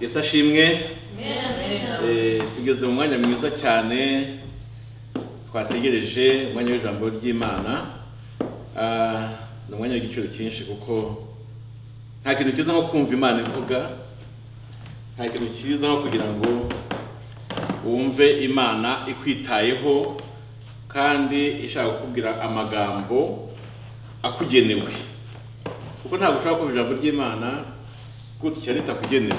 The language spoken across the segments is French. Yesu ashimwe, tugeze mu mwanya mwiza cyane twategereje umwanya w'ijambo ry'Imana. Ni umwanya w'igiciro cyinshi kuko nta kintu cyiza nko kumva Imana ivuga, nta kintu cyiza nko kugira ngo wumve Imana ikwitayeho kandi ishaka kukubwira amagambo akugenewe, kuko ntabwo ushobora kumva ijambo ry'Imana kuko cyane takugenewe.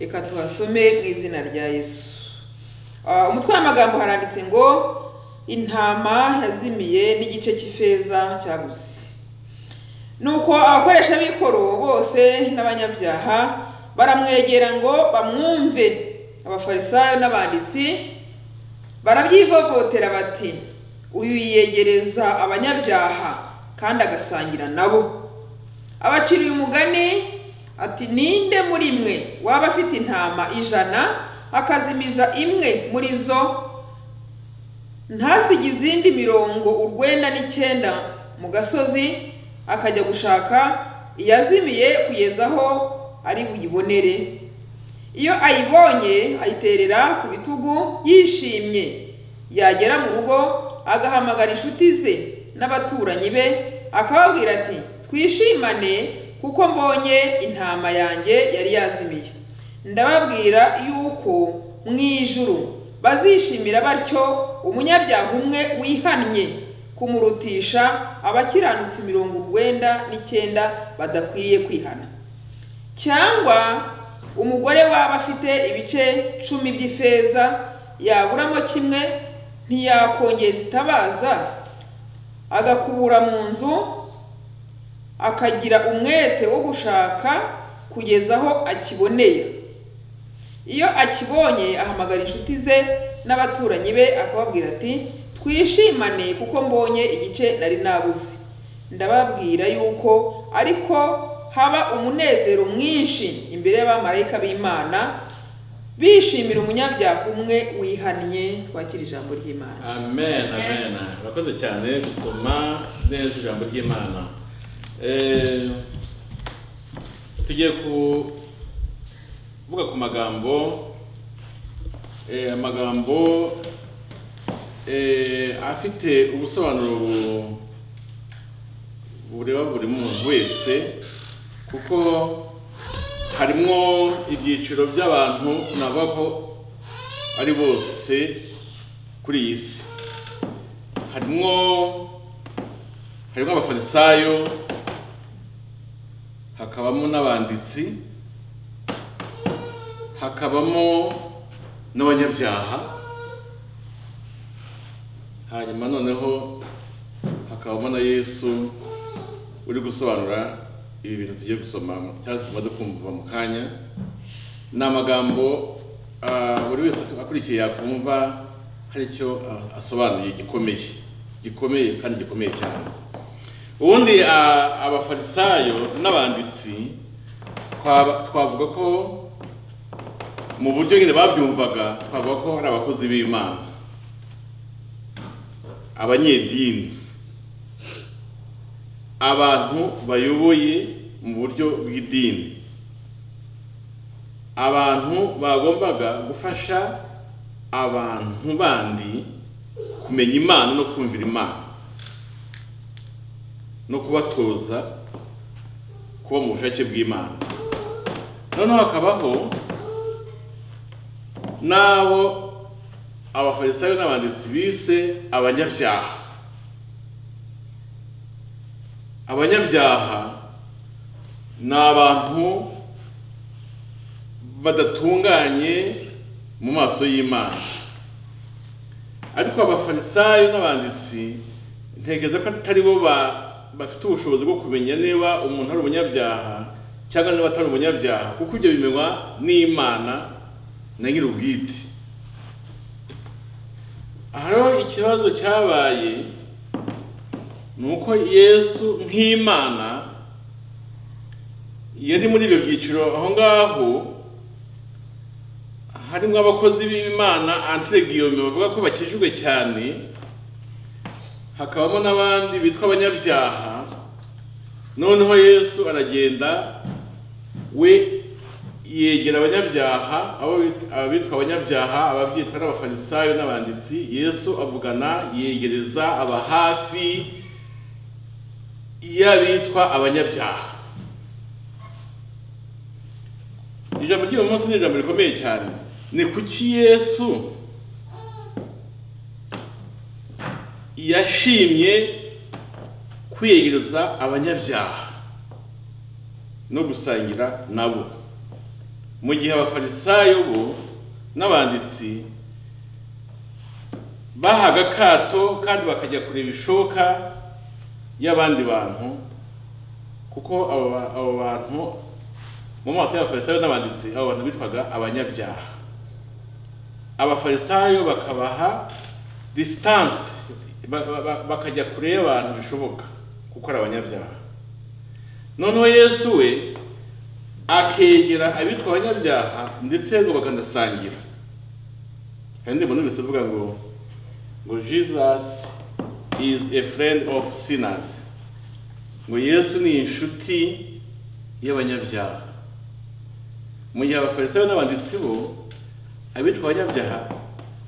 Reka tuhasome mu izina rya Yesu. Umutwe w'amagambo haranditse ngo intama yazimiye n'igice cy'ifeza cyabuze. Nuko abakoresha b'ikoro bose n'abanyabyaha baramwegera ngo bamwumve. Abafarisayo n'abanditsi barabyivovotera bati, uyu yiyegereza abanyabyaha kandi agasangira nabo. Abaciriye umugani ati, ninde muri mwe waba afite intama 100 akazimiza imwe muri zo, ntasigize izindi 99 mu gasozi akajya gushaka iyazimiye kugeza aho ari buyibonere? Iyo ayibonye ayiterera ku bitugu yishimye, yagera mu rugo agahamagara inshuti ze n'abaturanyi be akababwira ati, twishimane kuko mbonye intama yanjye yari yazimiye. Ndababwira yuko mu ijuru bazishimira batyo umunyabyaha umwe wihannye kumurutisha abakiranutsi 99 badakwiriye kwihana. Cyangwa umugore waba afite ibice 10 by'ifeza yaburamo kimwe, ntiyakongeza itabaza agakubura mu nzu akagira umwete wo gushaka kugeza aho akiboneye? Iyo akibonye ahamagara inshuti ze n'abaturanyi be akababwira ati, twishimane kuko mbonye igice nari nabuze. Ndababwira yuko ariko haba umunezero mwinshi imbere y'abamarayika b'Imana bishimira umunyabyaha umwe wihannye. Twakira ijambo ry'Imana. Amen, amen. Urakoze cyane gusoma neza ijambo ry'Imana. Tugiye kuvuga ku magambo afite ubusobanuro bureba buri muntu wese, kuko harimo ibyiciro by'abantu nabako ari bose kuri iyi si. Harimo abafarisayo, hakabamo n'abanditsi, hakabamo n'abanyabyaha, hanyuma noneho hakabamo na Yesu uri gusobanura ibi bintu tugiye gusoma cyangwa se tumaze kumva mu kanya. N'amagambo buri wese akurikiye yakumva hari icyo asobanuye gikomeye kandi gikomeye cyane. Ubundi abafarisayo n'abanditsi twavuga ko mu buryo nyine babyumvaga, twavuga ko ari abakozi b'Imana, abanyedini, abantu bayoboye mu buryo bw'idini, abantu bagombaga gufasha abantu bandi kumenya Imana no kumvira Imana no kubatoza kuba mu bushake bw'Imana. Noneho hakabaho nabo abafarisayo n'abanditsi bise abanyabyaha. Abanyabyaha ni abantu badatunganye mu maso y'Imana, ariko abafarisayo n'abanditsi ntekereza ko atari bo bafite ubushobozi bwo kumenya niba umuntu ari umunyabyaha cyangwa niba atari umunyabyaha, kuko ibyo bimenywa n'Imana nagira ubwite. Aho ikibazo cyabaye nuko Yesu nk'Imana yari muri ibyo byiciro aho ngaho harimo abakozi b'Imana antiregiyome bavuga ko bakijijwe cyane, hakabamo n'abandi bitwa abanyabyaha. Noneho Yesu aragenda we yegera abanyabyaha, abitwa abanyabyaha, ababyitwa n'abafarisayo n'abanditsi. Yesu avugana yegereza abahafi y'abitwa abanyabyaha. Ijambo ry'uyu munsi ni ijambo rikomeye cyane. Ni kuki Yesu yashimye kwiyegereza abanyabyaha no gusangira nabo, mu gihe abafarisayo bo n'abanditsi bahaga akato kandi bakajya kureba ishoka y'abandi bantu, kuko abo bantu mu maso y'abafarisayo n'abanditsi abo bantu bitwaga abanyabyaha. Abafarisayo bakabaha distance, bakajya kure y'abantu bishoboka kuko ari abanyabyaha. Noneho Yesu we akegera abitwa abanyabyaha ndetse ngo bakanasangira. Kandi ibintu bivuga ngo Jesus is a friend of sinners, ngo Yesu ni inshuti y'abanyabyaha. Mu gihe abafarisayo n'abanditsi bo abitwa abanyabyaha,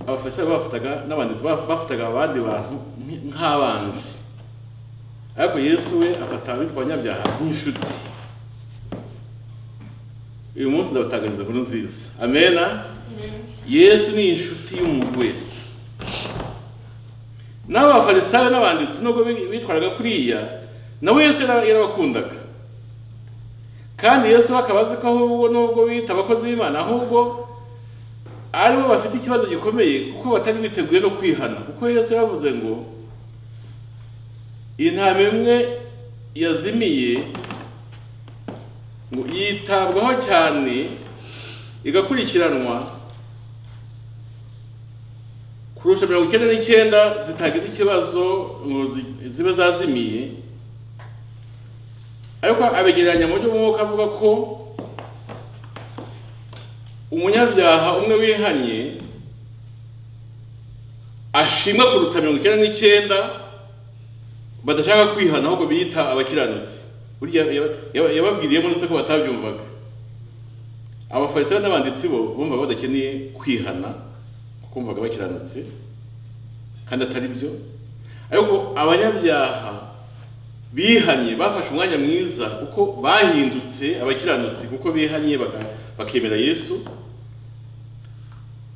abafarisayo bafataga n'abanditsi bafataga abandi bantu nk'abanzi, ariko Yesu we afata abitwa abanyabyaha nk'inshuti. Uyu munsi ndabatangariza inkuru nziza. Amena. Yesu ni inshuti y'umuntu wese. N'abo bafarisayo n'abanditsi nubwo bitwaraga kuriya, nawe Yesu yarabakundaga. Kandi Yesu akabaza ko ahubwo nubwo bita abakozi b'Imana, ahubwo aribo bafite ikibazo gikomeye kuko batari biteguye no kwihana. Kuko Yesu yavuze ngo intama imwe yazimiye ngo yitabwaho cyane igakurikiranwa kurusha 99 zitagize ikibazo ngo zibe zazimiye. Ariko abegeranya mu buryo bw'umwuka avuga ko umunyabyaha umwe wihanye ashimwa kuruta 99 badashaka kwihana ahubwo biyita abakiranutsi. Burya yababwiriye munsi ko batabyumvaga. Abafarisayo n'abanditsi bo bumvaga badakeneye kwihana kuko bumvaga bakiranutsi kandi atari byo. Ariko abanyabyaha bihanye bafashe umwanya mwiza kuko bahindutse abakiranutsi kuko bihanye bakemera Yesu,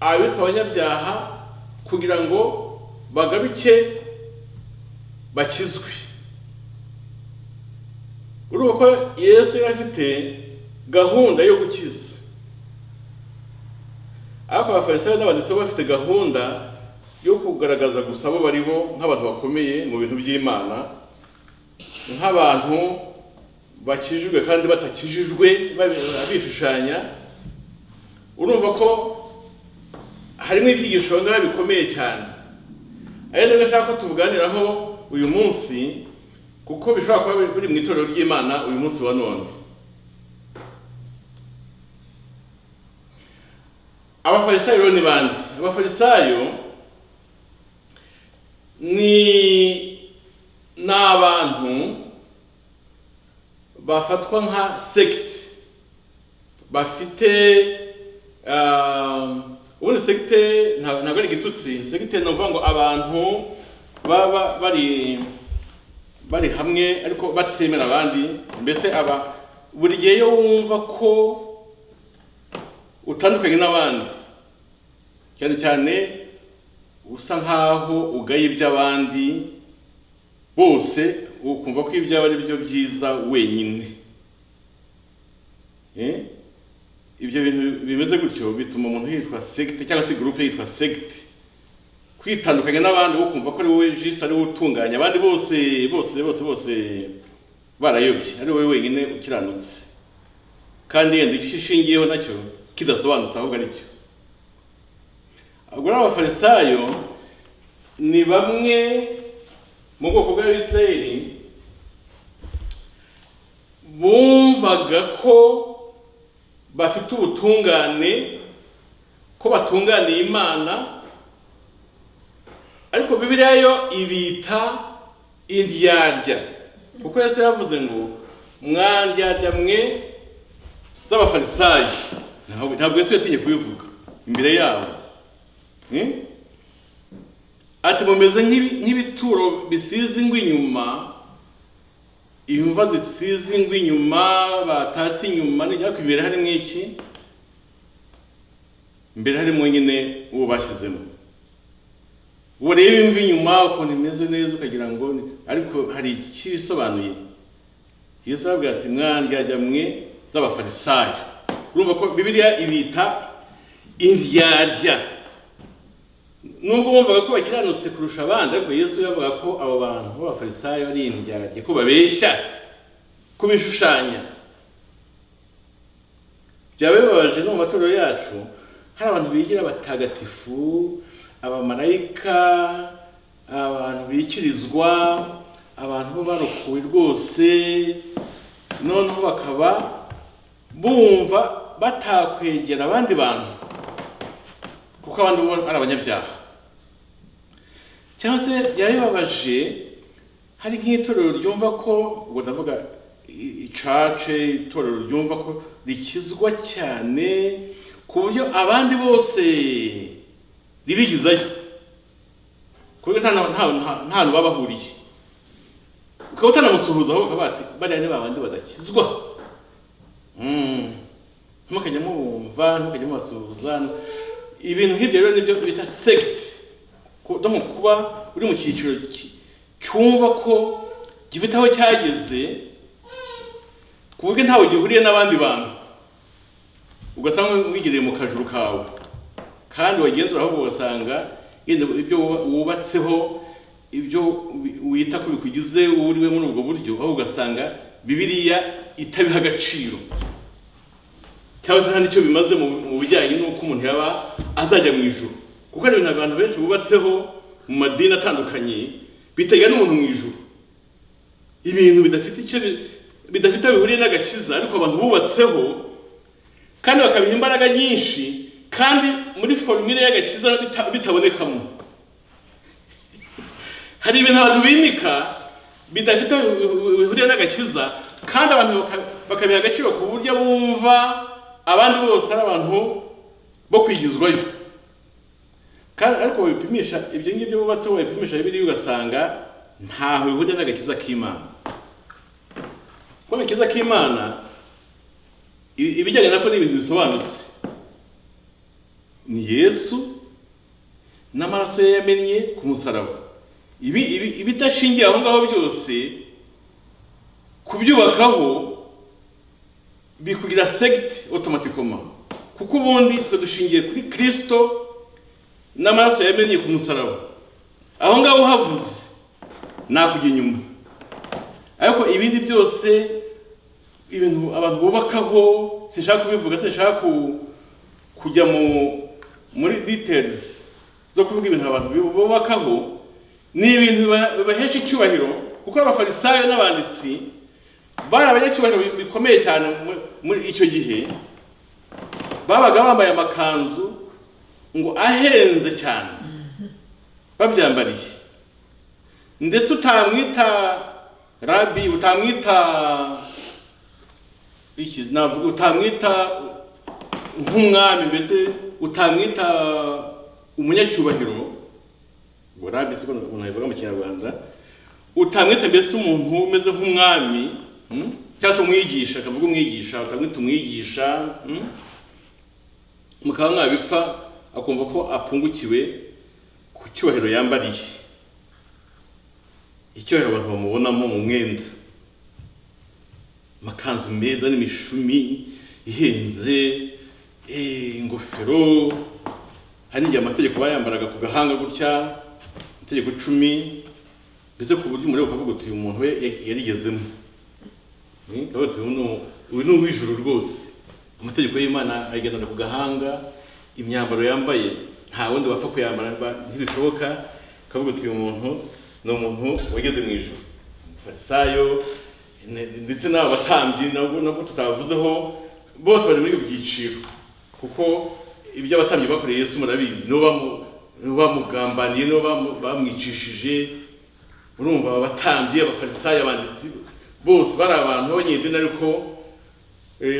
abitwa abanyabyaha kugira ngo bagaruke bakizwe. Uruko Yesu yafite gahunda yo gukiza. Ako abafarisayo n'abanditsi bafite gahunda yo kugaragaza gusa bo baribo nk'abantu bakomeye mu bintu by'Imana, nk'abantu bakijijwe kandi batakijijwe babishushanya. Urumva ko harimo ibyigisho ngaho bikomeye cyane, ariko nshaka ko tuvuganiraho uyu munsi kuko bishobora kuba biri mu itorero ry'Imana uyu munsi wa none. Abafarisayo ni bandi? Abafarisayo ni n'abantu bafatwa nka sect, bafite ubundi sect ntabwo ari igitutsi. Sect ni ukuvuga ngo abantu baba bari hamwe ariko batemera abandi. Mbese aba buri gihe yo wumva ko utandukanye n'abandi, cyane cyane usa nkaho ugaye iby'abandi bose, ukumva ko ibyo ari byo byiza wenyine. Ibyo bintu bimeze gutyo bituma umuntu yitwa sect cyangwa se groupe yitwa sect, kwitandukanya n'abandi ukumva ko ari wowe juste, ari utunganya abandi bose barayobye, ari wowe wenyine ukiranutse kandi yenda igishingiyeho nacyo kidasobanutse ahubwo ari cyo. Agora abafarisayo ni bamwe mu bwoko bw'Abisirayeli bumvaga ko bafite ubutungane, ko batunganiye Imana, ariko Bibiliya yo ibita indyarya, kuko Yesu yavuze ngo mwandyarya mwe z'abafarisayo. Ntabwo Yesu yatinye kubivuga imbere yabo, ati mumeze nk'ibituro bisize ingwa inyuma, imva zisize ingwa inyuma, batatse inyuma. N'icyakora imbere harimo iki? Imbere harimo nyine uwo bashyizemo. Uwo reba imva inyuma ukuntu imeze neza ukagira ngo ariko hari ikibisobanuye. Yesu aravuga ati mwandyarya mwe z'abafarisayo. Urumva ko Bibiliya ibita indyarya. Nubwo bumvaga ko bakiranutse kurusha abandi, ariko Yesu yavuga ko abo bantu b'abafarisayo ari indyarya, ko babeshya, ko bishushanya. Byababaje no mu matorero yacu hari abantu bigira abatagatifu, abamarayika, abantu bikirizwa, abantu barokowe rwose, noneho bakaba bumva batakwegera abandi bantu kuko abandi ari abanyabyaha. Cyangwa se byababaje hari nk'itorero ryumva ko, ubwo ndavuga icace, itorero ryumva ko rikizwa cyane ku buryo abandi bose ribigizayo, ku buryo nta n'ubabahuriye, ukaba utanamusuhuza ahubwo ukaba bati bariya ni babandi badakizwa. Ntimukajya mubumva, ntimukajya mubasuhuza. Ibintu nk'ibyo rero nibyo bita sect, kuba uri mu cyiciro cyumva ko gifite aho cyageze ku buryo ntawe gihuriye n'abandi bantu, ugasanga wigereye mu kajuru kawe kandi wagenzura ahubwo ugasanga ibyo wubatseho, ibyo wita ko bikugize uriwe muri ubwo buryo, aho ugasanga Bibiliya itabiha agaciro cyangwa se nta n'icyo bimaze mu bijyanye n'uko umuntu yaba azajya mu ijuru. Kuko hari ibintu abantu benshi bubatseho mu madini atandukanye biteganya n'umuntu mu ijuru, ibintu bidafite aho bihuriye n'agakiza, ariko abantu bubatseho kandi bakabiha imbaraga nyinshi kandi muri formule y'agakiza bitabonekamo. Hari ibintu abantu bimika bidafite aho bihuriye n'agakiza kandi abantu bakabiha agaciro ku buryo bumva abandi bose ari abantu bo kwigizwayo kandi ariko bipimisha ibyo ngibyo bubatse wowe bipimisha bibiri ugasanga ntaho bihuje n'agakiza k'Imana ko agakiza k'Imana ibijyanye nako n'ibintu bisobanutse ni Yesu n'amaraso yamenye ku musaraba ibi ibitashingiye aho ngaho byose kubyubakaho bikugira secte automatiquement kuko ubundi twe dushingiye kuri Kristo n'amaraso yamenye ku musaraba aho ngaho havuze nakujya inyuma ariko ibindi byose ibintu abantu bubakaho sinshaka kubivuga sinshaka kujya muri details zo kuvuga ibintu abantu bubakaho ni ibintu bibahesha icyubahiro kuko abafarisayo n'abanditsi bari abanyacyubahiro bikomeye cyane muri icyo gihe babaga bambaye amakanzu ngo ahenze cyane babyambariye ndetse utamwita rabi utamwita iki navuga utamwita nk'umwami mbese utamwita umunyacyubahiro ngo rabi siko unavuga mu Kinyarwanda utamwita mbese umuntu umeze nk'umwami cyangwa umwigisha akavuga umwigisha utamwita umwigisha mukaba mwabipfa akumva ko apungukiwe ku cyubahiro yambariye icyubahiro abantu bamubonamo mu mwenda amakanzu meza n'imishumi ihenze ingofero hari n'igihe amategeko bayambaraga ku gahanga gutya amategeko 10 mbese ku buryo umureba ukavuga uti uyu muntu we yarigezemo uyu ni uw'ijuru rwose amategeko y'Imana ayigendana ku gahanga imyambaro yambaye nta wundi wapfa kuyambara ntibishoboka kavuga uti uyu muntu ni umuntu wageze mu ijuru Farisayo ndetse n'aba batambyi nabwo tutavuzeho bose bari muri ibyiciro kuko ibyo abatambyi bakoreye Yesu murabizi no bamugambaniye no bamwicishije urumva aba batambyi abafarisayo abanditsi bose bari abantu b'abanyedini ariko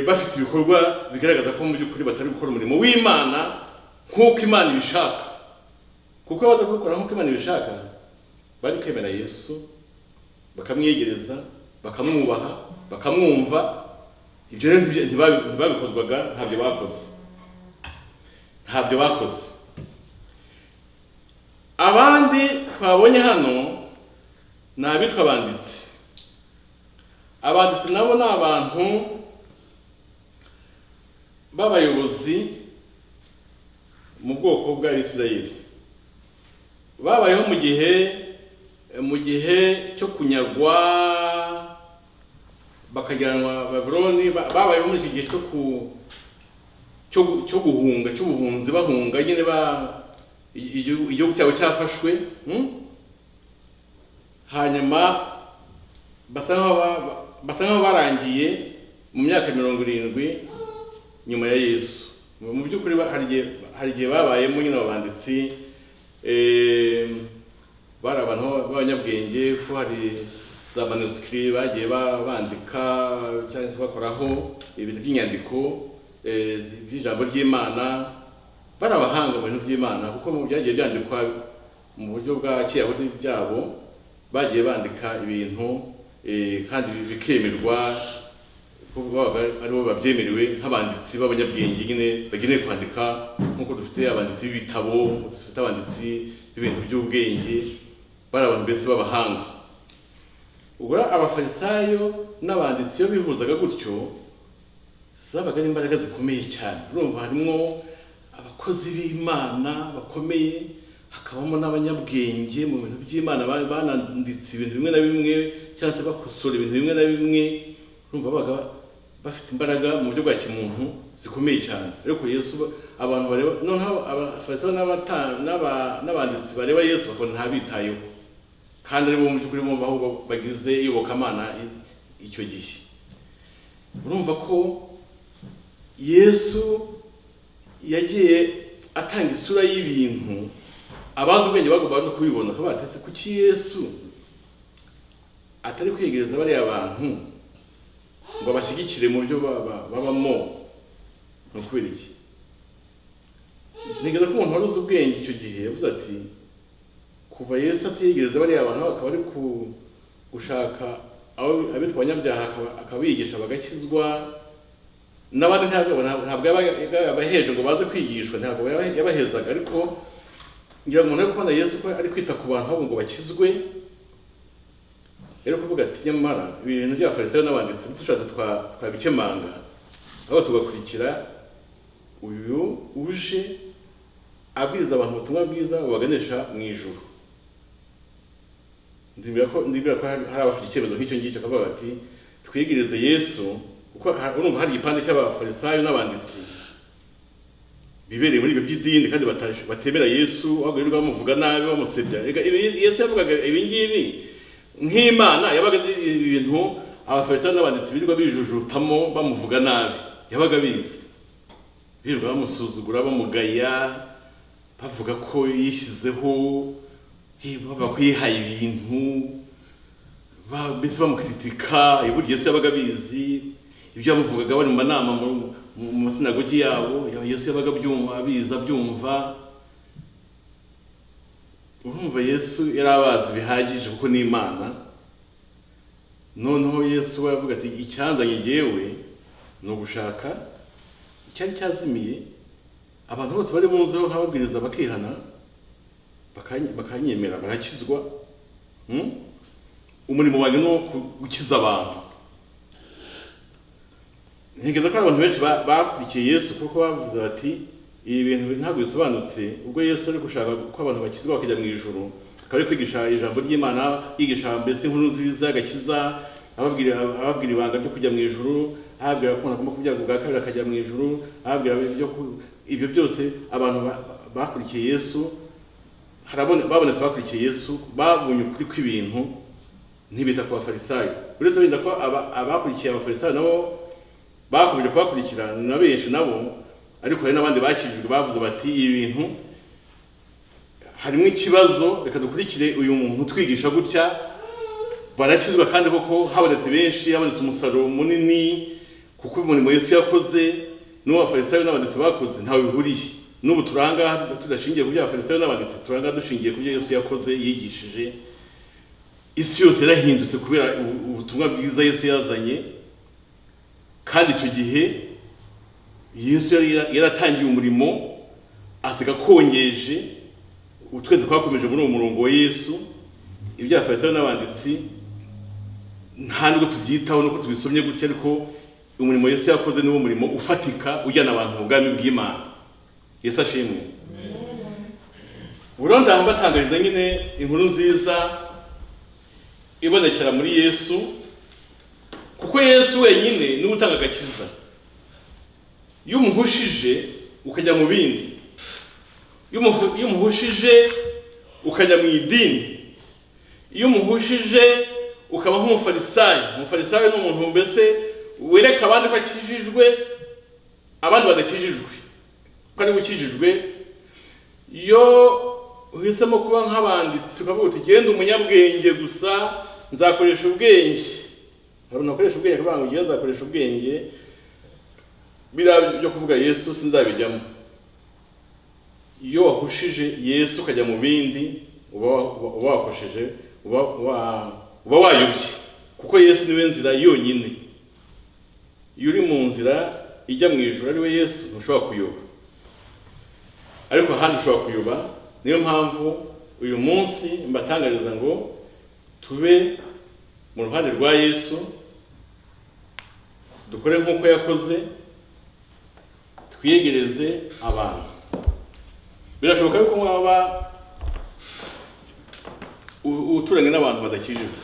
bafite ibikorwa bigaragaza ko mu by'ukuri batari gukora umurimo w'Imana nk'uko Imana ibishaka kuko baza gukora nk'uko Imana ibishaka bari kwemera Yesu bakamwegereza bakamwubaha bakamwumva ibyo ntibabikozwaga ntabyo bakoze abandi twabonye hano n'abitwa banditsi abanditsi nabo n'abantu babayobozi mu bwoko bwa Isirayeli babayeho mu gihe cyo kunyagwa bakajyanwa Babyloni babayeho mu gihe cyo guhunga cy'ubuhunzi bahunga nyine igihugu cyabo cyafashwe hanyuma basa nkaho barangiye mu myaka 70 nyuma ya Yesu mu by'ukuri hari gihe babayemo nyine abanditsi bari abantu b'abanyabwenge ko hari za manuscrits bagiye bandika cyangwa se bakoraho ibintu by'inyandiko by'ijambo ry'Imana bari abahanga mu bintu by'Imana kuko mu byagiye byandikwa mu buryo bwa Kiyahudi byabo bagiye bandika ibintu kandi bikemerwa kubaga aribo babyemerewe nk'abanditsi b'abanyabwenge nyine bagenewe kwandika nkuko dufite abanditsi b'ibitabo dufite abanditsi b'ibintu by'ubwenge bari abantu bese b'abahanga ubwo abafarisayo n'abanditsi yo bihuzaga gutyo zabaga n'imbaraga zikomeye cyane urumva harimo abakozi b'Imana bakomeye hakabamo n'abanyabwenge mu bintu by'Imana bananditse ibintu bimwe na bimwe cyangwa se bakosora ibintu bimwe na bimwe urumva babaga bafite imbaraga mu buryo bwa kimuntu zikomeye cyane ariko Yesu abantu bareba noneho abafarisayo n'abanditsi bareba Yesu bakabona ntabitayeho kandi aribo mu by'ukuri bumva aho bagize iyobokamana icyo gihe urumva ko Yesu yagiye atanga isura y'ibintu abazi ubwenge bagomba no kubibona ko batese kuki Yesu atari kwiyegereza bari abantu ngo bashyigikire mu byo babamo no kubera iki Nigeze ko umuntu waruzi ubwenge icyo gihe yavuze ati kuva Yesu atigereza bari abantu bakaba ari ku gushaka aho abitwa nyabyaha akabigisha bagakizwa nabandi ntabwo yabaheje ngo baze kwigishwa ntabwo yabahezaga ariko ngira ngo none kubona Yesu ko ari kwita ku bantu abo ngo bakizwe rero kuvuga ati nyamara ibintu by'abafariseo n'abanditsi tushatse twabikemanga aho tugakurikira uyu uje abwiza abantu ubutumwa bwiza waganisha mu ijuru ndibira ko hari abafite icyemezo nk'icyo ngicyo akavuga ati twigirize Yesu kuko urumva hari igipande cy'abafarisayo n'abanditsi bibereye muri ibyo by'idini kandi batemera Yesu ahubwo bamuvuga nabi bamusebya Yesu yavugaga ibi ngibi nk'Imana yabaga ibintu abafarisayo n'abanditsi birirwa bijujutamo bamuvuga nabi yabaga bizi birirwa bamusuzugura bamugaya bavuga ko yishyizeho bava kwihaye ibintu mbese bamukritika ibyo Yesu yabaga bizi ibyo bamuvugaga bari mu manama mu masinagogi yabo Yesu yabaga abyumva urumva Yesu yari abazi bihagije kuko ni Imana noneho Yesu yavuga ati icyanzanye njyewe no gushaka cyari cyazimiye abantu bose bari mu nzira nk'ababwiriza bakihana bakanyemera barakizwa umurimo wanjye no gukiza abantu ntekereza ko abantu benshi bakurikiye Yesu kuko bavuze bati ibi bintu ntabwo bisobanutse ubwo Yesu ari gushaka ko abantu bakizwa bakajya mu ijuru akaba ari kwigisha ijambo ry'Imana yigisha mbese inkuru nziza agakiza ababwira ibanga ryo kujya mu ijuru ababwira ko agomba kubyagwa ubwa kabiri akajya mu ijuru ababwira ibyo byose abantu bakurikiye Yesu babonetse bakurikiye Yesu babonye ukuri kw'ibintu ntibita ku bafarisayo uretse binda ko abakurikiye abafarisayo nabo bakomeje kubakurikirana na benshi nabo ariko hari n'abandi bakijijwe bavuze bati ibintu harimo ikibazo reka dukurikire uyu muntu utwigisha gutya barakizwa kandi koko habonetse benshi habonetse umusaruro munini kuko umurimo Yesu yakoze n'abafarisayo n'abanditsi bakoze ntawe bihuriye n'ubu turanga tudashingiye ku by'abafarisayo n'abanditsi turanga dushingiye ku byo Yesu yakoze yigishije isi yose yarahindutse kubera ubutumwa bwiza Yesu yazanye kandi icyo gihe Yesu yaratangiye umurimo asiga kongeje utweze kwakomeje muri uwo murongo wa Yesu iby'abafarisayo n'abanditsi nta nubwo tubyitaho nuko tubisomye gutya ariko umurimo Yesu yakoze niwo murimo ufatika ujyana abantu mu bwami bw'Imana Yesu ashimwe burundu aho batangariza nyine inkuru nziza ibonekera muri Yesu kuko Yesu wenyine niwe utanga agakiza iyo umuhushije ukajya mu bindi iyo umuhushije ukajya mu idini iyo umuhushije ukaba nk'umufarisayo umufarisayo ni umuntu mbese wereka abandi bakijijwe abandi badakijijwe kuko ari ukijijwe iyo uhisemo kuba nk'abanditsi ukavuga uti genda umunyabwenge gusa nzakoresha ubwenge haruna akoresha ubwenge kubanga ugiye azakoresha ubwenge biriya byo kuvuga Yesu sinzabijyamo iyo wahushije Yesu ukajya mu bindi uba wakoresheje uba wayobye kuko Yesu niwe nzira yonyine iyo uri mu nzira ijya mu ijuru ariwe Yesu ntushobora kuyoba ariko ahandi ushobora kuyoba niyo mpamvu uyu munsi mbatangariza ngo tube mu ruhande rwa Yesu dukore nk'uko yakoze twiyegereze abantu birashoboka yuko mwaba uturanye n'abantu badakijijwe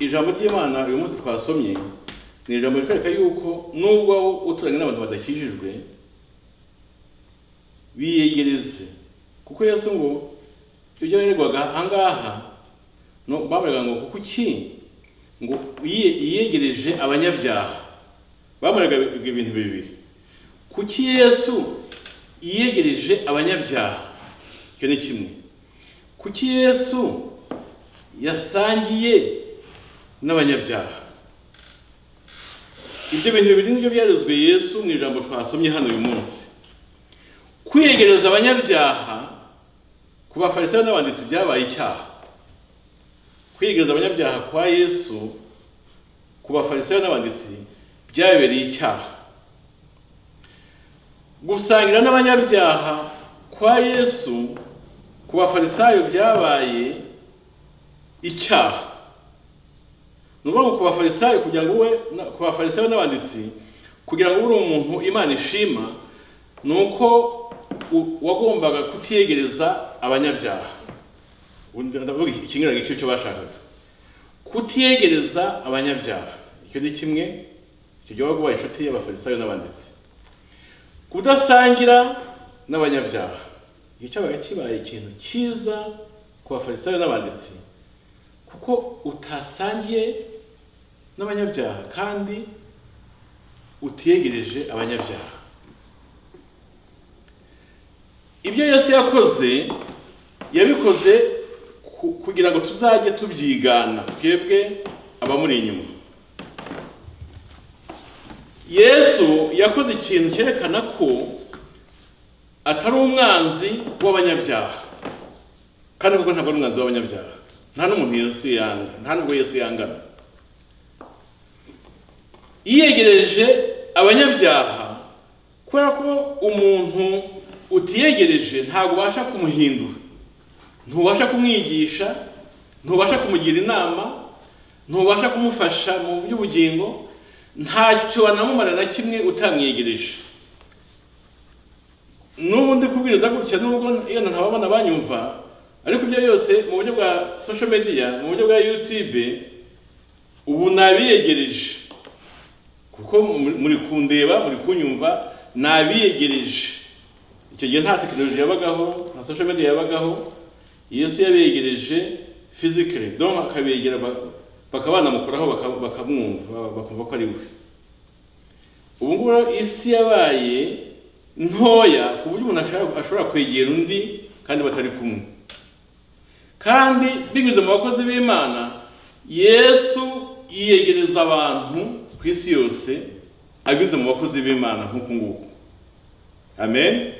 ijambo ry'Imana uyu munsi twasomye ni ijambo rikwereka yuko nubwo uturanye n'abantu badakijijwe biyegereze kuko Yesu ngo ibyo yeregwaga ahangaha no bavuga ngo kuko iki ngo yiyegereje abanyabyaha bamurega ibintu bibiri kuki Yesu yiyegereje abanyabyaha icyo ni kimwe kuki Yesu yasangiye n'abanyabyaha ibyo bintu bibiri nibyo byarezwe Yesu mu ijambo twasomye hano uyu munsi kwiyegereza abanyabyaha ku bafarisayo n'abanditsi byabaye icyaha. Kwiyegereza abanyabyaha kwa Yesu ku bafarisayo n'abanditsi byabereye icyaha. Gusangira n'abanyabyaha kwa Yesu ku bafarisayo byabaye icyaha. Nuko ku bafarisayo kugira ngo ku bafarisayo n'abanditsi kugira ngo uri umuntu Imana ishima nuko wagombaga kutiyegereza abanyabyaha. Ndavuga ikinyarwanda gice cyo bashakaga. Kutiyegereza abanyabyaha. Icyo ni kimwe cyo jya kuba inshuti y'abafarisayo n'abanditsi. Kudasangira n'abanyabyaha. Icyabaga kibaye ikintu cyiza ku bafarisayo n'abanditsi. Kuko utasangiye n'abanyabyaha kandi utiyegereje abanyabyaha. Ibyo Yesu yakoze yabikoze kugira ngo tuzajye tubyigana twebwe abamuri inyuma. Yesu yakoze ikintu cyerekana ko atari umwanzi w'abanyabyaha. Kandi kuko ntabwo ari umwanzi w'abanyabyaha. Nta n'umuntu Yesu yanga, nta n'ubwo Yesu yangana. Yiyegereje abanyabyaha kubera ko umuntu utiyegereje ntabwo ubasha kumuhindura, ntubasha kumwigisha, ntubasha kumugira inama, ntubasha kumufasha mu by'ubugingo, ntacyo wanamumara na kimwe utamwiyegereje. N'ubu ndi kubwiriza gutya nubwo ntababona banyumva, ariko ibyo byose mu buryo bwa social media, mu buryo bwa YouTube ubu nabiyegereje, kuko muri kundeba, muri kunyumva nabiyegereje. Icyo gihe nta technology yabagaho, nta social media yabagaho. Yesu yabegereje physically, donc akabegera bakabana mukuraho bakamwumva bakumva ko ari we. Ubu ngubu isi yabaye ntoya ku buryo umuntu ashobora kwegera undi kandi batari kumwe. Kandi binyuze mu bakozi b'Imana, Yesu yiyegereza abantu ku isi yose abinyuze mu bakozi b'Imana nk'uko nguko. Amen.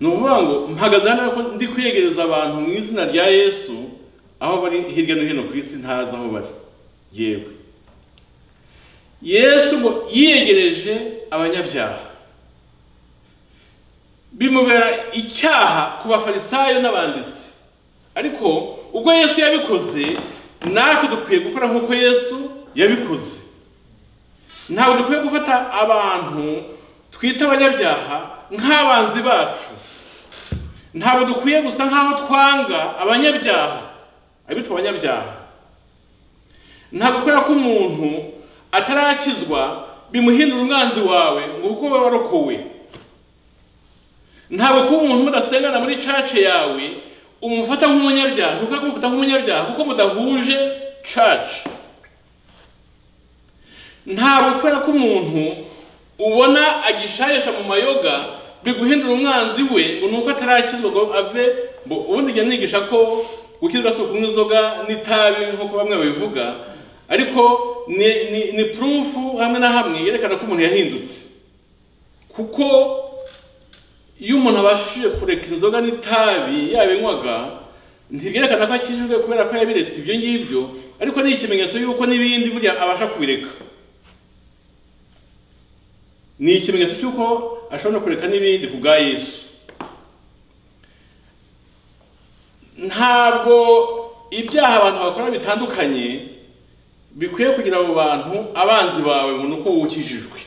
Nuvuga ngo mpagazana ko ndi kwiyegereza abantu mu izina rya Yesu aho bari hirya no hino ku isi ntaza aho bari. Yewe Yesu yiyegereje abanyabyaha. Bimubera icyaha ku bafarisayo n'abanditsi. Ariko ubwo Yesu yabikoze natwe dukwiye gukora nk'uko Yesu yabikoze. Ntabwo dukwiye gufata abantu twita abanyabyaha nk'abanzi bacu. Ntabwo dukwiye gusa nkaho twanga abanyabyaha, abitwa abanyabyaha. Ntabwo kubera ko umuntu atarakizwa bimuhindura umwanzi wawe ngo kuko warokowe. Ntabwo kuba umuntu mudasengana muri church yawe umufata nk'umunyabyaha, kuko kumufata nk'umunyabyaha kuko mudahuje church. Ntabwo kubera ko umuntu ubona agishayesha mu mayoga biguhindura umwanzi we ngo nuko atarakizwa ngo ave. Ubundi njya nigisha ko gukizwa si ukunywa inzoga n'itabi nk'uko bamwe babivuga, ariko ni proof hamwe na hamwe yerekana ko umuntu yahindutse. Kuko iyo umuntu abashije kureka inzoga n'itabi yabinywaga ntibyerekana ko akijijwe kubera ko yabiretse ibyo ngibyo, ariko ni ikimenyetso y'uko n'ibindi burya abasha kubireka. Ni ikimenyetso cy'uko ashobora kureka n'ibindi ku bwa Yesu. Ntabwo ibyaha abantu bakora bitandukanye bikwiye kugira abo bantu abanzi bawe ngo nuko wukijijwe.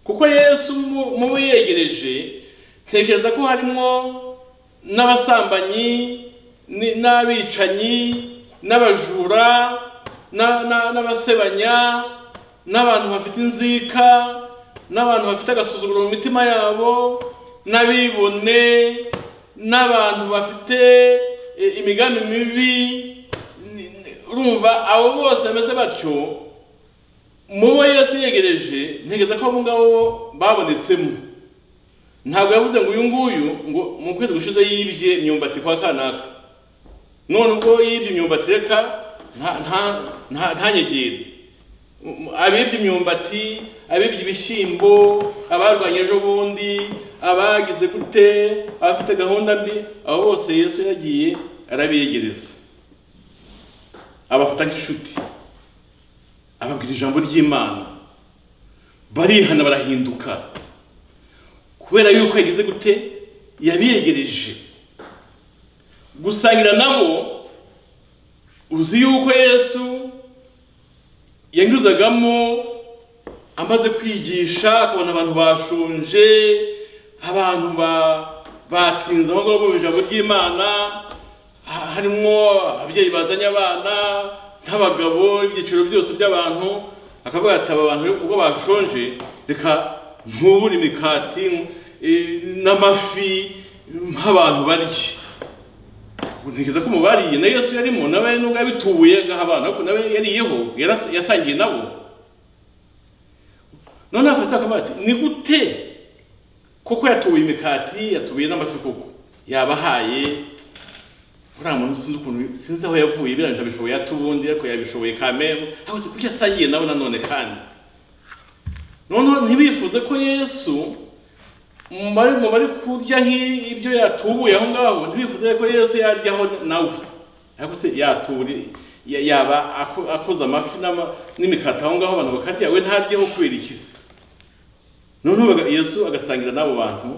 Kuko Yesu mu buyegereje tekereza ko harimo n'abasambanyi, n'abicanyi, n'abajura, n'abasebanya, n'abantu bafite inzika, n'abantu bafite agasuzuguro mu mitima yabo, n'abibone, n'abantu bafite imigambi mibi. Urumva abo bose bameze batyo mubo Yesu yegereje ntegeza ko mungabo babonetsemo. Ntabwo yavuze ngo uyu nguyu ngo mu kwezi gushize yibye imyumbati kwa kanaka, none ubwo yibye imyumbati reka ntanyegire. Abibye imyumbati, abibye ibishyimbo, abarwanye ejo bundi, abagize gute abafite gahunda mbi abo bose Yesu yagiye arabiyegereza abafata nk'ishuti ababwira ijambo ry'Imana barihana barahinduka kubera yuko yagize gute yabiyegereje gusangira nabo uzi yuko Yesu yanyuzagamo amaze kwigisha akabona abantu bashunje abantu batinze aho bumva ijambo ry'Imana harimo ababyeyi bazanye abana n'abagabo ibyiciro byose by'abantu akavuga ati abantu ubwo bashonje reka ntubure imikati n'amafi nk'abantu barye ntigeze ko mubariye na Yesu yarimo nabaye nubwo abitubuye gaha abana ko nabaye yariyeho yasangiye nabo none afasa akabati ni gute koko yatubuye imikati yatubuye n'amafi koko yabahaye ura muntu sinzi ukuntu sinzi aho yavuye biranga bishoboye atubundi ariko yabishoboye kamero aho se kuki yasangiye nabo nanone kandi none ntibifuze ko Yesu mu bari kurya ibyo yatubuye aho ngaho ntibifuze ko Yesu yaryaho nawe ariko se yatuburiye yaba akoza amafi n'imikati aho ngaho abantu bakarya we ntaryeho kubera ikise none Yesu agasangira nabo bantu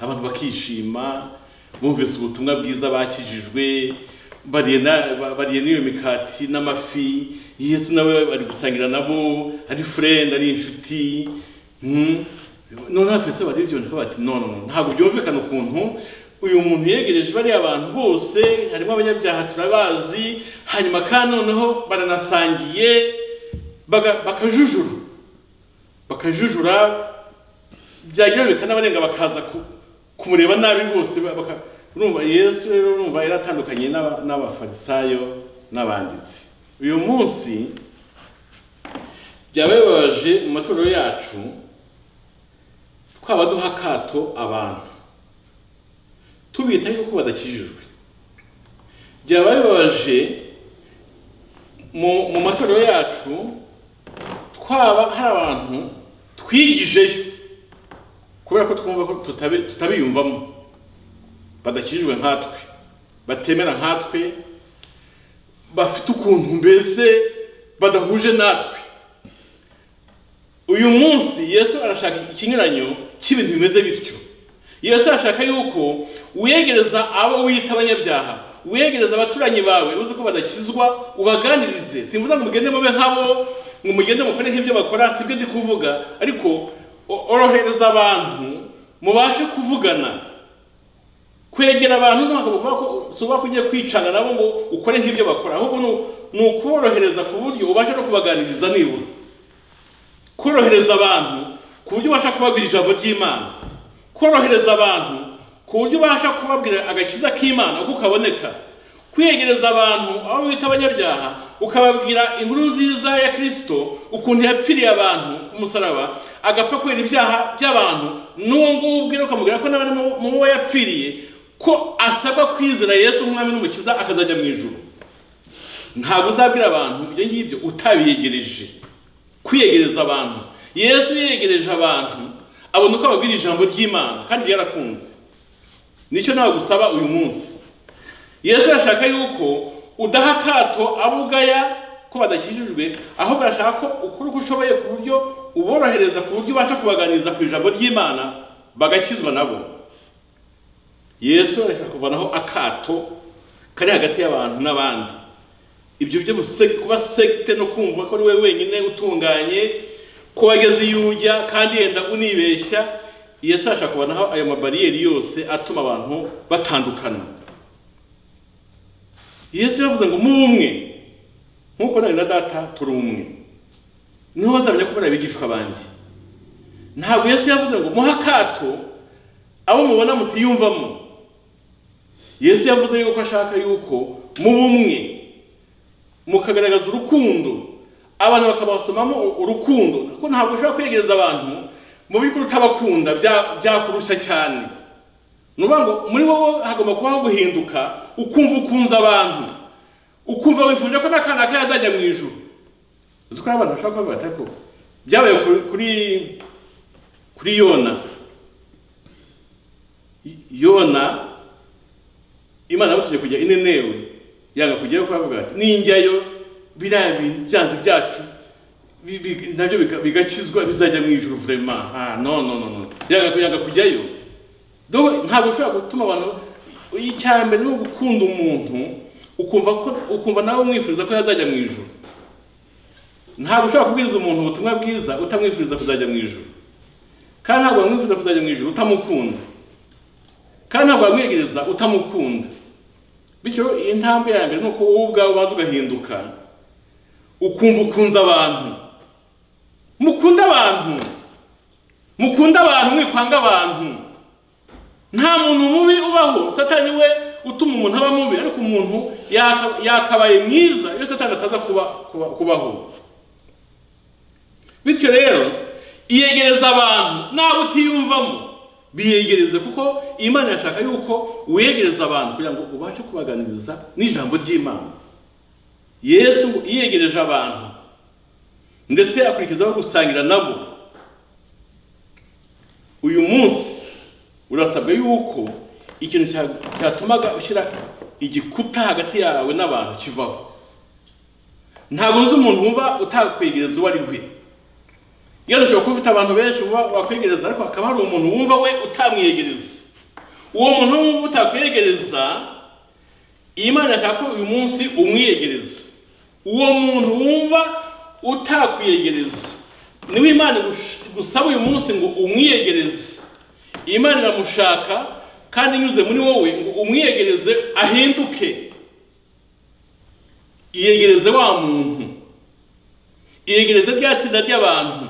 abantu bakishima bumvise ubutumwa bwiza bakijijwe bariye n'iyo mikati n'amafi Yesu nawe ari gusangira nabo ari friend ari inshuti none afese bari byoneka bati no ntabwo byumvikana ukuntu uyu muntu yegereje bari abantu bose harimo abanyabyaha turabazi hanyuma kandi noneho baranasangiye bakajujura byagira bikana barenga bakaza kumureba nabi bose urumva Yesu rero urumva yaratandukanye n'abafarisayo n'abanditsi uyu munsi byababaje mu maturo yacu twaba duha kato abantu tubita yuko badakijijwe byababaje mu maturo yacu twaba hari abantu twigijeyo kubera ko twumva ko tutabiyumvamo badakijijwe nkatwe batemera nkatwe bafite ukuntu mbese badahuje natwe uyu munsi Yesu arashaka ikinyuranyo cy'ibintu bimeze bityo Yesu arashaka yuko uyegereza abo wita abanyabyaha uyegereza abaturanyi bawe uzi ko badakizwa ubaganirize simvuze ngo mugende mube nkabo ngo mugende mukore nk'ibyo bakora sibyo ndi kuvuga ariko orohereza abantu mubashe kuvugana kwegera abantu ntabwo ko suba kujye kwicana nabo ngo ukore nk'ibyo bakora ahubwo n'ukorohereza ku buryo ubashe no kubaganiriza niba korohereza abantu ku buryo ubasha kubabwira ijambo ry'Imana korohereza abantu ku buryo ubasha kubabwira agakiza k'Imana uko kaboneka kwegereza abantu aho bita abanyabyaha ukababwira inkuru nziza ya Kristo ukuntu yapfiriye abantu kumusaraba agapfa kwera ibyaha by'abantu nuwo ngubwira ukamubwira ko nabari mu bo yapfiriye ko asaba kwizera Yesu umwami n'umukiza akazajya mu ijuru ntabwo uzabwira abantu ibyo ngibyo utabiyegereje kwiyegereza abantu Yesu yegereje abantu abona uko ababwira ijambo ry'Imana kandi yarakunze nicyo nagusaba uyu munsi Yesu arashaka yuko udaha kato abugaya ko badakijijwe ahubwo arashaka ko ukuri kushoboye ku buryo uborohereza ku buryo ubasha kubaganiriza ku ijambo ry'Imana bagakizwa nabo Yesu arashaka kuvanaho akato kari hagati y'abantu n'abandi ibyo byo kuba sekte no kumva ko ari we wenyine utunganye ko wageze yujya kandi yenda unibeshya Yesu arashaka kuvanaho ayo mabariyeri yose atuma abantu batandukana Yesu yavuze ngo mu bumwe nkuko nawe na data turi umwe niho bazamenya ko abigishwa banjye ntabwo Yesu yavuze ngo muha kato abo mubona mutiyumvamo Yesu yavuze yuko ashaka yuko mu bumwe mukagaragaza urukundo abantu bakabasomamo urukundo kuko ntabwo ushobora kwegereza abantu mu bikuru utabakunda byakurusha cyane nubango muri wowe hagomba kubaho guhinduka ukumva ukunze abantu ukumva wifuje ko nakana kazajya mu ijuru uzuko abantu bashaka kuvuga atako byabaye kuri Yona Yona Imana yamutumye kujya inenewe yanga kujyayo kwavuga ati ninjyayo biriya bintu byanze byacu nabyo bigakizwa bizajya mu ijuru vraiment no yanga kujyayo do ntabwo ushobora gutuma abantu icyambere no gukunda umuntu ukumva nawe umwifuza ko yazajya mu ijuru ntabwo ushobora kubwiza umuntu ubutumwa bwiza utamwifuza kuzajya mu ijuru kandi ntabwo umwifuza kuzajya mu ijuru utamukunda kandi ntabwo amwegereza utamukunda bityo intambwe ya mbere nuko wowe ubwawe ubanza ugahinduka ukumva ukunze abantu mukunda abantu mwikwanga abantu nta muntu mubi ubaho satani we utuma umuntu aba mubi ariko umuntu yakabaye mwiza iyo satani ataza kubaho bityo rero iyegereza abantu nabo utiyumvamo biyegereze kuko Imana yashaka yuko uyegereza abantu kugira ngo ubashe kubaganiriza n'ijambo ry'Imana. Yesu ngo iyegereje abantu ndetse akurikizaho gusangira nabo. Uyu munsi urasabwe yuko ikintu cyatumaga ushyira igikuta hagati yawe n'abantu kivaho. Ntabwo nzi umuntu wumva utakwegereza uwo ari we. Yalo cyo kufita abantu benshi bakwegereza ariko akaba hari umuntu wumva we utamwiyegereza. Uwo muntu wumva utakwegereza Imana yashaka uyu munsi umwiyegereza. Uwo muntu wumva utakwiyegereza niwe Imana gusaba uyu munsi ngo umwiyegereze. Imana iramushaka kandi nyuze muri wowe ngo umwiyegereze ahinduke. Iyegereze wa muntu. Iyegereze ryatsinda ry'abantu.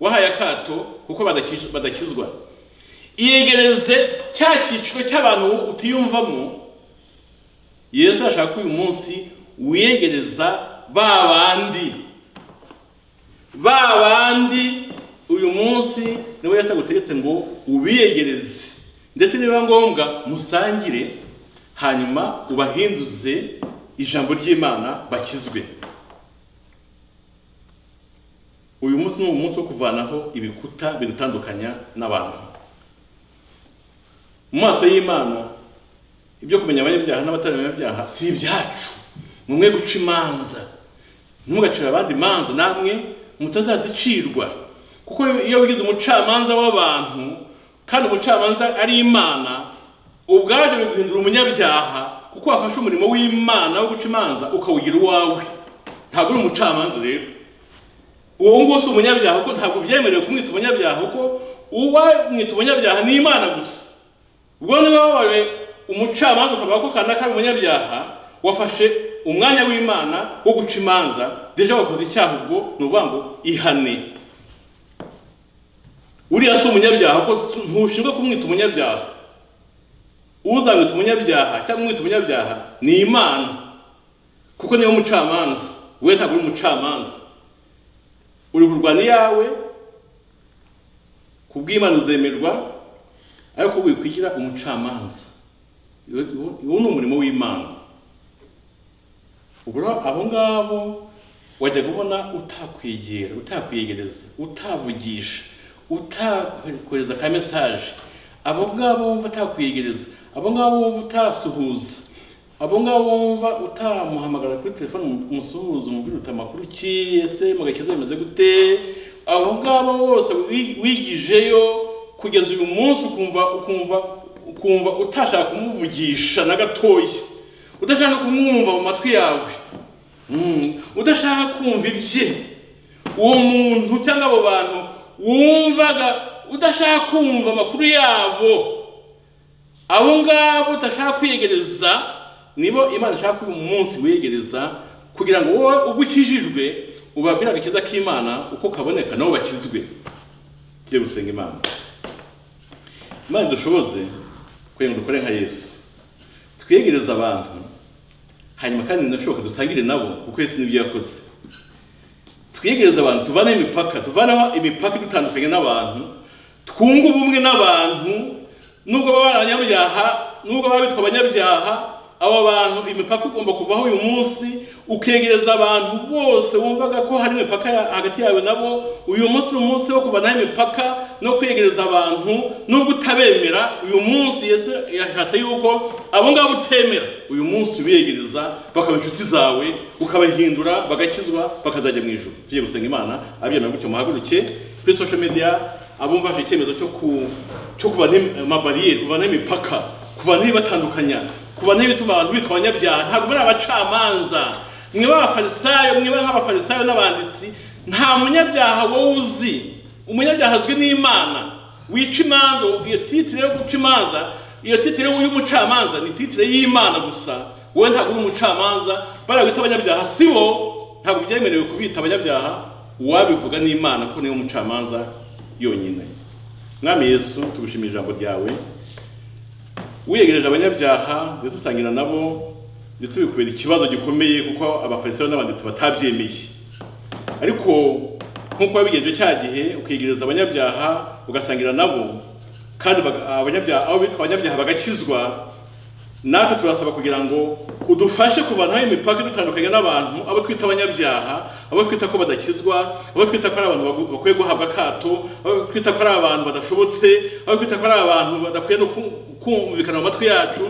Wahaye akato kuko badakizwa iyegereze cyakiciro cy'abantu utiyumvamo Yesu ashaka uyu munsi wiyegereza babandi uyu munsi niwe Yesu agutegetse ngo ubiyegereze ndetse niba ngombwa musangire hanyuma ubahinduze ijambo ry'Imana bakizwe uyu munsi ni umunsi wo kuvanaho ibikuta bidutandukanya n'abantu mu maso y'Imana ibyo kumenya abanyabyaha n'abataremeye ibyaha si ibyacu mumwe guca imanza ntimugacire abandi imanza namwe mutazazicirwa kuko iyo wigize umucamanza w'abantu kandi umucamanza ari Imana ubwabyo biguhindura umunyabyaha kuko wafashe umurimo w'Imana wo guca imanza ukawugira uwawe ntabwo uri umucamanza rero uwo ngo so umunyabyaha kuko ntabwo byemerewe kumwita umunyabyaha kuko uwamwita umunyabyaha ni Imana gusa ubwo niba wabaye umucamanza ukaba ko kanaka umunyabyaha wafashe umwanya w'Imana wo guca imanza deja wakoze icyaha ubwo nuvuga ngo ihane uriya so umunyabyaha kuko ntushinzwe kumwita umunyabyaha uzamwita umunyabyaha cyangwa umwita umunyabyaha ni Imana kuko niyo umucamanza we ntabwo uri umucamanza uri kurwana yawe kubw'Imana uzemerwa ariko wikwigira umucamanza uwo ni umurimo w'Imana ubura abo ngabo wajya kubona utakwegera utakwiyegereza utavugisha utakoreza ka message abo ngabo bumva utakwiyegereza abo ngabo bumva utasuhuza abo ngabo bumva utamuhamagara kuri telefone umusuhuza umubwira amakuru ki ese mugakiza bimeze gute abo ngabo bose wigijeyo kugeza uyu munsi ukumva utashaka kumuvugisha na gatoya utashaka kumwumva mu matwi yawe utashaka kumva ibye uwo muntu cyangwa abo bantu wumvaga utashaka kumva amakuru yabo abo ngabo utashaka kwiyegereza nibo Imana ishaka uyu munsi wiyegereza kugira ngo wowe ugukijijwe ubabwira agakiza k'Imana uko kaboneka nabo bakizwe bye gusenga Imana Imana dushoboze kugira ngo dukore nka Yesu twiyegereza abantu hanyuma kandi ndashoboka dusangire nabo kuko Yesu nibyo yakoze twiyegereza abantu tuvaneho imipaka idutandukanye n'abantu twunga ubumwe n'abantu nubwo babanyabyaha nubwo babitwa abanyabyaha abo bantu imipaka ugomba kuvaho uyu munsi ukegereza abantu bose wumvaga ko hari imipaka hagati yawe nabo. Uyu munsi umunsi wo kuvanaho imipaka no kwegereza abantu no gutabemera, uyu munsi Yesu yashatse yuko abo ngabo utemera, uyu munsi ubegereza bakaba inshuti zawe, ukabahindura bagakizwa bakazajya mu ijuru. Tugiye gusenga Imana abyemera gutyo muhaguruke kuri social media abumva icyemezo cyo kuvanaho amabariye, kuvanaho imipaka, kuvanaho ibatandukanya, kuvanaho ibituma abantu bitwa abanyabyaha. Ntabwo muri abacamanza mwe b'abafarisayo, mwe b'abafarisayo n'abanditsi, nta munyabyaha wowe uzi. Umunyabyaha azwi n'Imana, wica imanza. Iyo titire yo guca imanza, iyo titire y'umucamanza ni titire y'Imana gusa. Wowe ntabwo uri umucamanza, baragwita abanyabyaha si bo, ntabwo byemerewe kubita abanyabyaha. Uwabivuga n'Imana ko niyo mucamanza yonyine. Mwami Yesu tugushimira ijambo ryawe, wiyegereje abanyabyaha ndetse usangira nabo, ndetse bikubera ikibazo gikomeye kuko abafarisayo n'abanditsi batabyemeye. Ariko nkuko wabigenje cya gihe ukiyegereza abanyabyaha ugasangira nabo, kandi abanyabyaha aho bitwa abanyabyaha bagakizwa, natwe turasaba kugira ngo udufashe kuvanaho imipaka dutandukanye n'abantu abo twita abanyabyaha, abo twita ko badakizwa, abo twita ko ari abantu bakwiye guhabwa akato, abo twita ko ari abantu badashobotse, abo twita ko ari abantu badakwiye no kumvikana mu matwi yacu.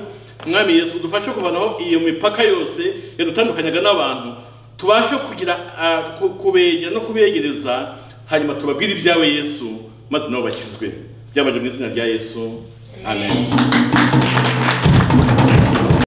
Mwami Yesu dufashe kuvanaho iyo mipaka yose yadutandukanyaga n'abantu, tubashe kugira kubegera no kubegereza, hanyuma tubabwire ibyawe Yesu maze nabo bakizwe. Byamaje mu izina rya Yesu, amen.